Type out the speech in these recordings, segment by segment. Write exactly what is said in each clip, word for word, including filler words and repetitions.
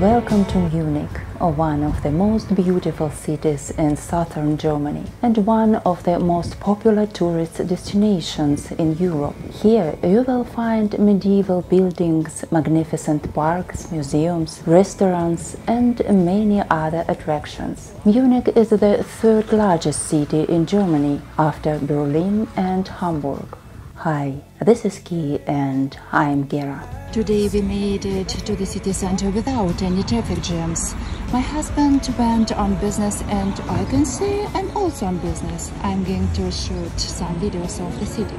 Welcome to Munich, one of the most beautiful cities in southern Germany and one of the most popular tourist destinations in Europe. Here you will find medieval buildings, magnificent parks, museums, restaurants and many other attractions. Munich is the third largest city in Germany after Berlin and Hamburg. Hi, this is Ki and I'm Gera. Today we made it to the city center without any traffic jams. My husband went on business and I can say I'm also on business. I'm going to shoot some videos of the city.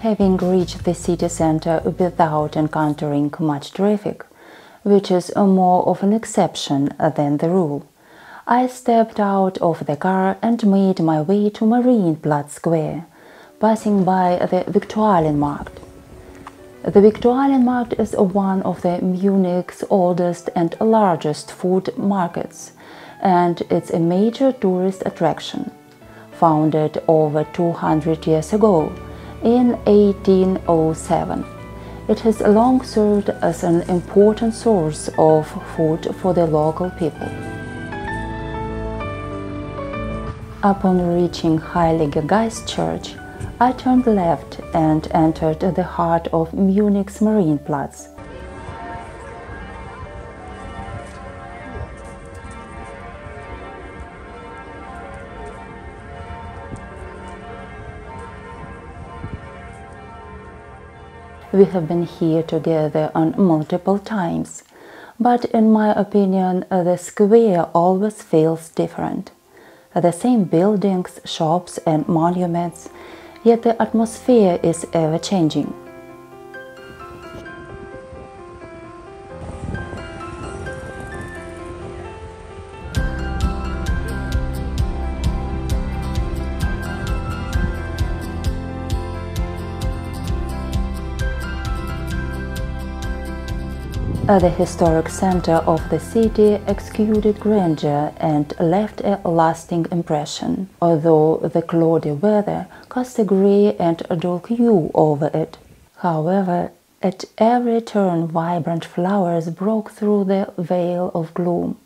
Having reached the city center without encountering much traffic, which is more of an exception than the rule, I stepped out of the car and made my way to Marienplatz Square, passing by the Viktualienmarkt. The Viktualienmarkt is one of the Munich's oldest and largest food markets, and it's a major tourist attraction. Founded over two hundred years ago, in eighteen oh seven, it has long served as an important source of food for the local people. Upon reaching Heilige Geist Church, I turned left and entered the heart of Munich's Marienplatz. We have been here together on multiple times, but in my opinion, the square always feels different. The same buildings, shops and monuments, yet the atmosphere is ever-changing. The historic center of the city exuded grandeur and left a lasting impression, although the cloudy weather cast a grey and dark hue over it. However, at every turn vibrant flowers broke through the veil of gloom,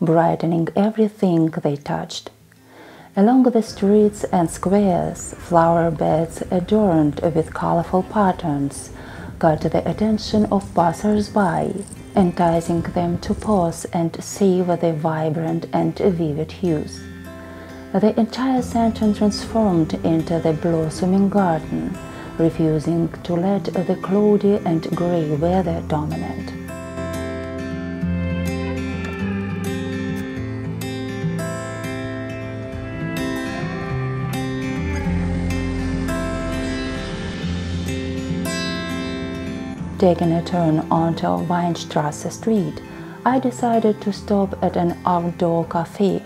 brightening everything they touched. Along the streets and squares, flower beds adorned with colorful patterns caught the attention of passers-by, enticing them to pause and savor the vibrant and vivid hues. The entire center transformed into the blossoming garden, refusing to let the cloudy and grey weather dominate. Taking a turn onto Weinstrasse street, I decided to stop at an outdoor cafe.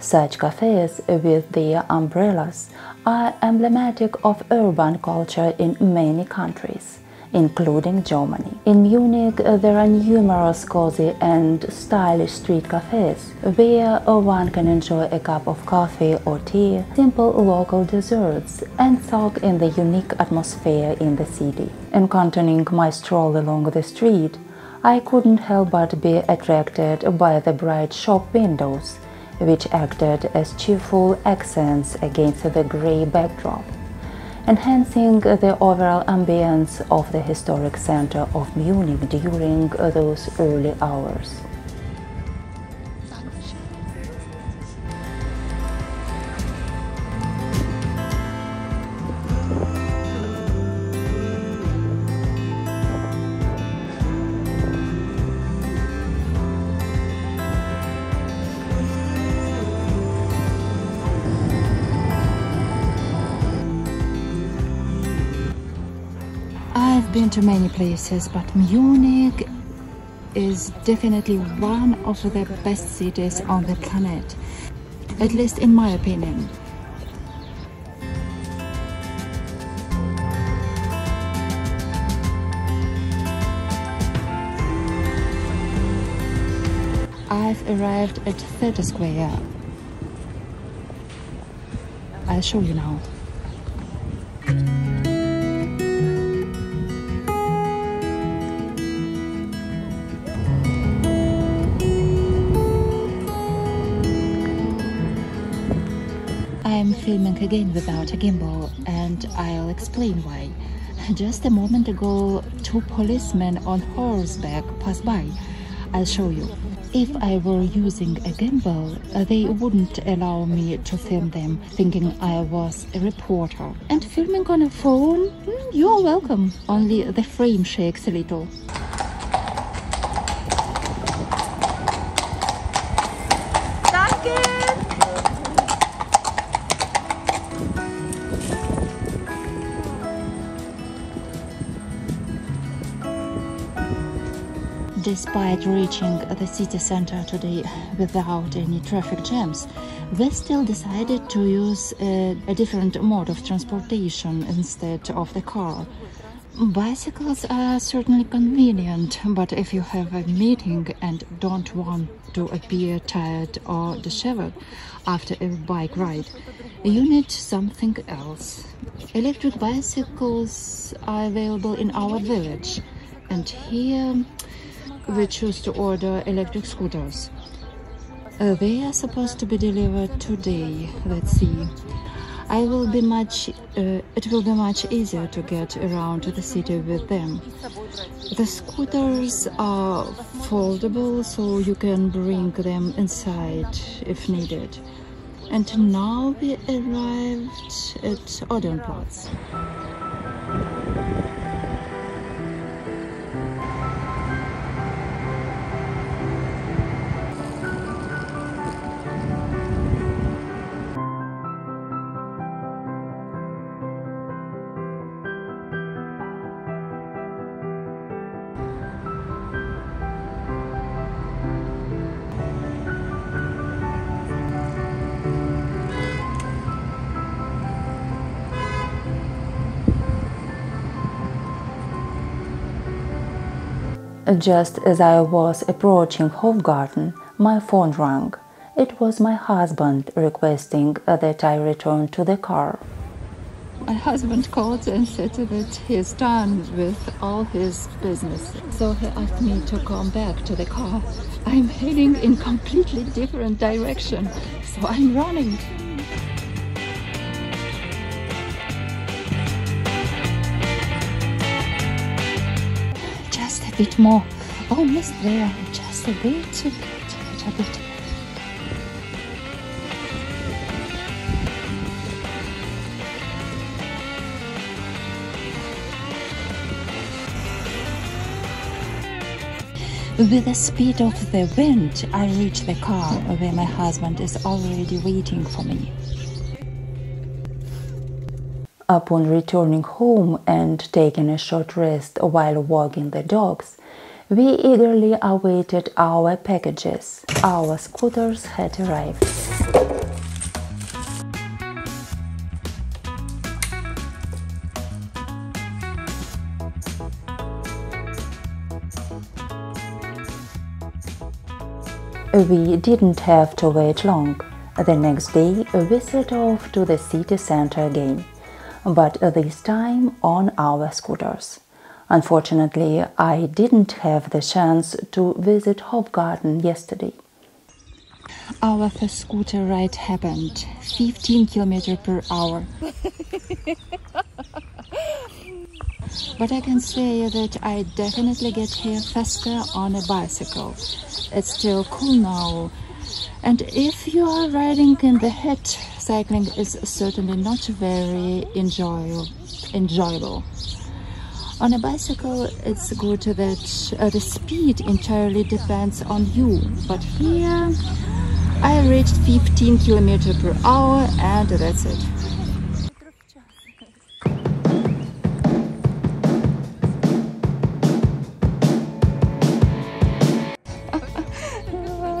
Such cafes with their umbrellas are emblematic of urban culture in many countries, including Germany. In Munich, there are numerous cozy and stylish street cafes, where one can enjoy a cup of coffee or tea, simple local desserts, and soak in the unique atmosphere in the city. In continuing my stroll along the street, I couldn't help but be attracted by the bright shop windows, which acted as cheerful accents against the grey backdrop, enhancing the overall ambience of the historic center of Munich during those early hours. I've been to many places, but Munich is definitely one of the best cities on the planet, at least in my opinion. I've arrived at Theater Square. I'll show you now. filming again without a gimbal, and I'll explain why. Just a moment ago, two policemen on horseback passed by. I'll show you. If I were using a gimbal, they wouldn't allow me to film them, thinking I was a reporter. And filming on a phone? You're welcome. Only the frame shakes a little. Despite reaching the city center today without any traffic jams, we still decided to use a, a different mode of transportation instead of the car. Bicycles are certainly convenient, but if you have a meeting and don't want to appear tired or disheveled after a bike ride, you need something else. Electric bicycles are available in our village, and here we choose to order electric scooters. Uh, they are supposed to be delivered today. Let's see. I will be much. Uh, it will be much easier to get around the city with them. The scooters are foldable, so you can bring them inside if needed. And now we arrived at Odeonsplatz. Just as I was approaching Hofgarten, my phone rang. It was my husband requesting that I return to the car. My husband called and said that he's done with all his business, so he asked me to come back to the car. I'm heading in a completely different direction, so I'm running. A bit more, almost there, just a bit, a bit, a bit. With the speed of the wind, I reach the car where my husband is already waiting for me. Upon returning home and taking a short rest while walking the dogs, we eagerly awaited our packages. Our scooters had arrived. We didn't have to wait long. The next day we set off to the city center again, but this time on our scooters. Unfortunately, I didn't have the chance to visit Hofgarten yesterday. Our first scooter ride happened, fifteen kilometers per hour. But I can say that I definitely get here faster on a bicycle. It's still cool now. And if you are riding in the heat, cycling is certainly not very enjoy enjoyable. On a bicycle, it's good that uh, the speed entirely depends on you. But here, I reached fifteen kilometers per hour, and that's it.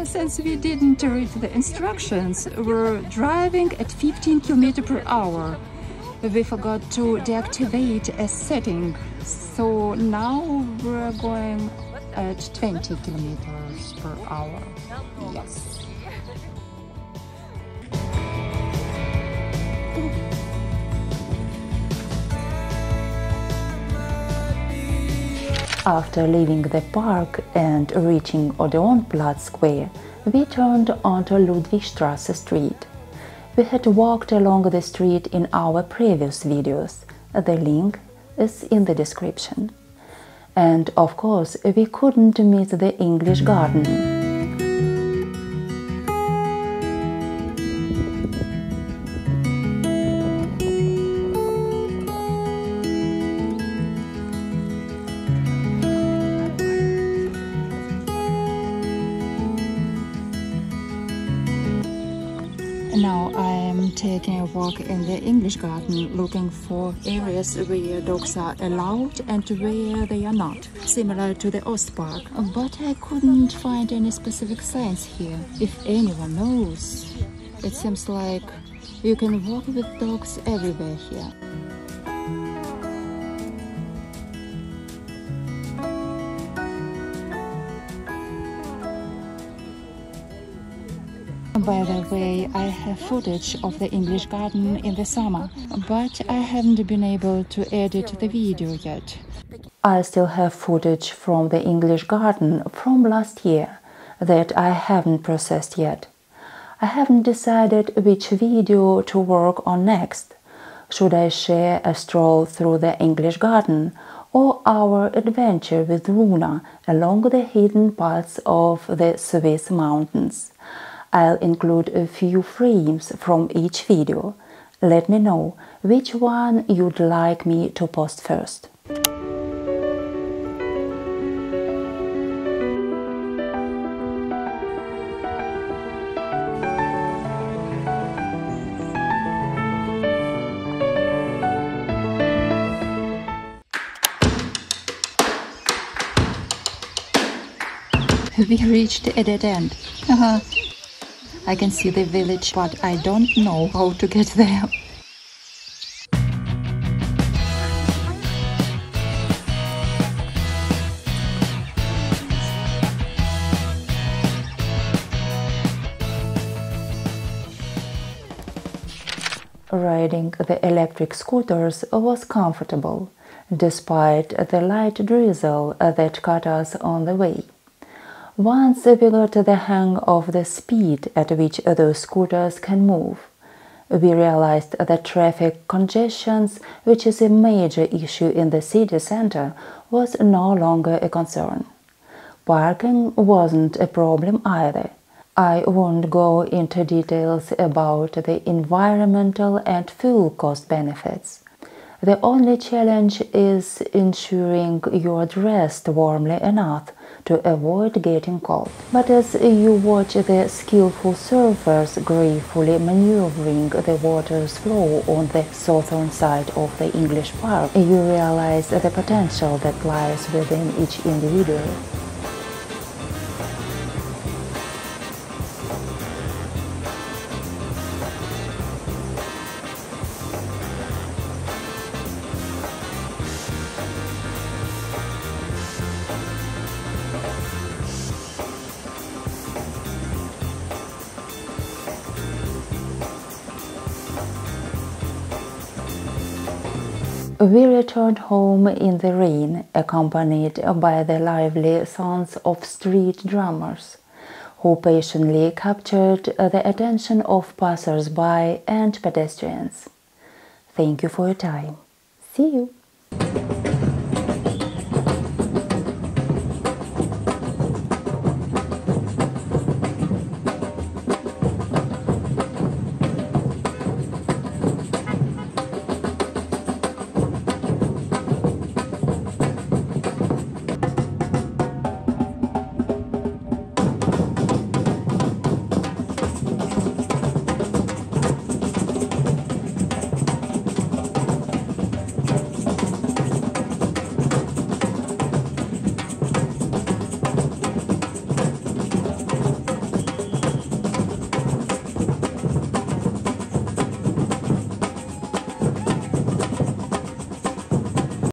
Since we didn't read the instructions, we're driving at fifteen kilometers per hour. We forgot to deactivate a setting, so now we're going at twenty kilometers per hour. Yes. After leaving the park and reaching Odeonsplatz Square, we turned onto Ludwigstrasse Street. We had walked along the street in our previous videos. The link is in the description. And of course, we couldn't miss the English garden. Now I am taking a walk in the English garden, looking for areas where dogs are allowed and where they are not, similar to the Ostpark. But I couldn't find any specific signs here. If anyone knows, it seems like you can walk with dogs everywhere here. By the way, I have footage of the English garden in the summer, but I haven't been able to edit the video yet. I still have footage from the English garden from last year that I haven't processed yet. I haven't decided which video to work on next. Should I share a stroll through the English garden or our adventure with Luna along the hidden paths of the Swiss mountains? I'll include a few frames from each video. Let me know which one you'd like me to post first. We reached a dead end. Uh-huh. I can see the village, but I don't know how to get there. Riding the electric scooters was comfortable, despite the light drizzle that caught us on the way. Once we got the hang of the speed at which those scooters can move, we realized that traffic congestion, which is a major issue in the city center, was no longer a concern. Parking wasn't a problem either. I won't go into details about the environmental and fuel cost benefits. The only challenge is ensuring you're dressed warmly enough to avoid getting cold. But as you watch the skillful surfers gracefully maneuvering the water's flow on the southern side of the English park, you realize the potential that lies within each individual. We returned home in the rain, accompanied by the lively sounds of street drummers, who patiently captured the attention of passers-by and pedestrians. Thank you for your time. See you!